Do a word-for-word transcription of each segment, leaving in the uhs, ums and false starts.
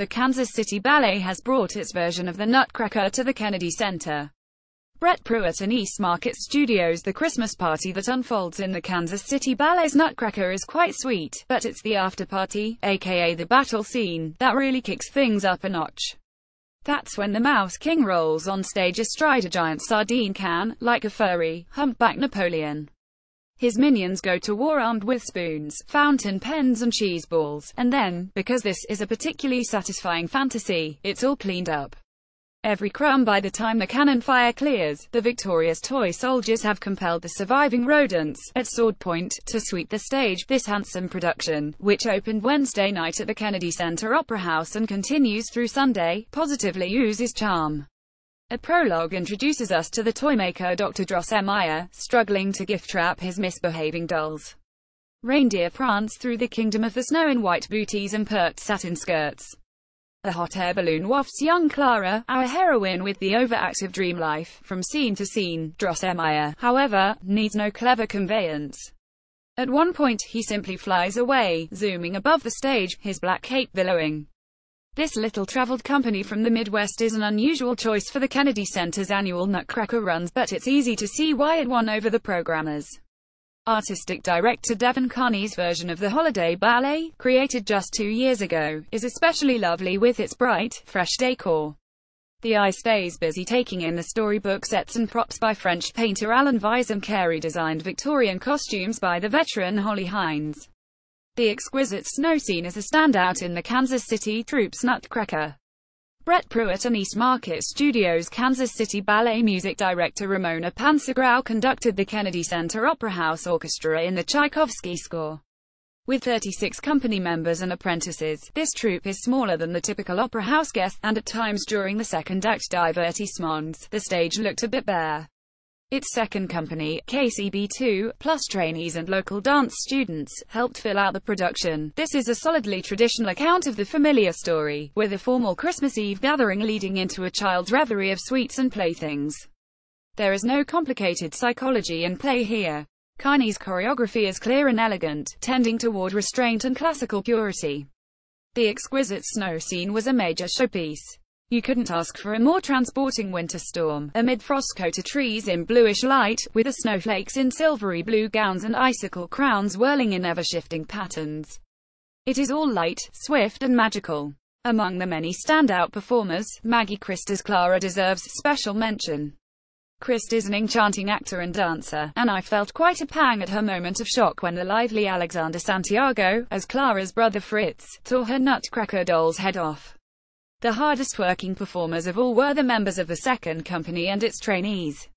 The Kansas City Ballet has brought its version of the Nutcracker to the Kennedy Center, Brett Pruitt and East Market Studios. The Christmas party that unfolds in the Kansas City Ballet's Nutcracker is quite sweet, but it's the after-party, aka the battle scene, that really kicks things up a notch. That's when the Mouse King rolls on stage astride a giant sardine can, like a furry, humpback Napoleon. His minions go to war armed with spoons, fountain pens and cheese balls, and then, because this is a particularly satisfying fantasy, it's all cleaned up. Every crumb by the time the cannon fire clears, the victorious toy soldiers have compelled the surviving rodents, at sword point, to sweep the stage. This handsome production, which opened Wednesday night at the Kennedy Center Opera House and continues through Sunday, positively oozes charm. A prologue introduces us to the toymaker Doctor Drosselmeyer, struggling to gift-trap his misbehaving dolls. Reindeer prance through the kingdom of the snow in white booties and pert satin skirts. A hot air balloon wafts young Clara, our heroine, with the overactive dream life, from scene to scene. Drosselmeyer, however, needs no clever conveyance. At one point, he simply flies away, zooming above the stage, his black cape billowing. This little-traveled company from the Midwest is an unusual choice for the Kennedy Center's annual Nutcracker runs, but it's easy to see why it won over the programmers. Artistic director Devin Carney's version of the holiday ballet, created just two years ago, is especially lovely with its bright, fresh décor. The eye stays busy taking in the storybook sets and props by French painter Alan Weiss and Carey-designed Victorian costumes by the veteran Holly Hines. The exquisite snow scene is a standout in the Kansas City Troupe's Nutcracker. Brett Pruitt and East Market Studios' Kansas City Ballet music director Ramona Pansegrau conducted the Kennedy Center Opera House Orchestra in the Tchaikovsky score. With thirty-six company members and apprentices, this troupe is smaller than the typical opera house guest, and at times during the second act divertissements, the stage looked a bit bare. Its second company, K C B two, plus trainees and local dance students, helped fill out the production. This is a solidly traditional account of the familiar story, with a formal Christmas Eve gathering leading into a child's revelry of sweets and playthings. There is no complicated psychology in play here. Carney's choreography is clear and elegant, tending toward restraint and classical purity. The exquisite snow scene was a major showpiece. You couldn't ask for a more transporting winter storm, amid frost-coated trees in bluish light, with the snowflakes in silvery blue gowns and icicle crowns whirling in ever-shifting patterns. It is all light, swift and magical. Among the many standout performers, Maggie Christ as Clara deserves special mention. Christ is an enchanting actor and dancer, and I felt quite a pang at her moment of shock when the lively Alexander Santiago, as Clara's brother Fritz, tore her nutcracker doll's head off. The hardest-working performers of all were the members of the second company and its trainees.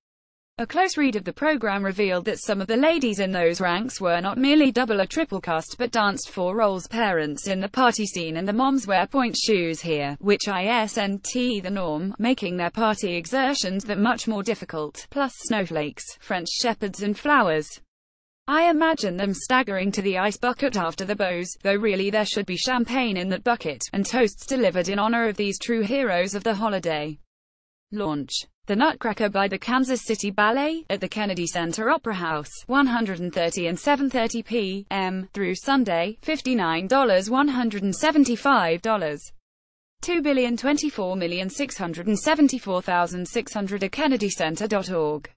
A close read of the program revealed that some of the ladies in those ranks were not merely double or triple cast but danced four roles. Parents in the party scene and the moms wear point shoes here, which isn't the norm, making their party exertions that much more difficult, plus snowflakes, French shepherds and flowers. I imagine them staggering to the ice bucket after the bows, though really there should be champagne in that bucket, and toasts delivered in honor of these true heroes of the holiday. Launch. The Nutcracker by the Kansas City Ballet, at the Kennedy Center Opera House, one thirty and seven thirty p m, through Sunday, fifty-nine dollars, one hundred seventy-five dollars. two billion twenty-four million six hundred seventy-four thousand six hundred at kennedy center dot org.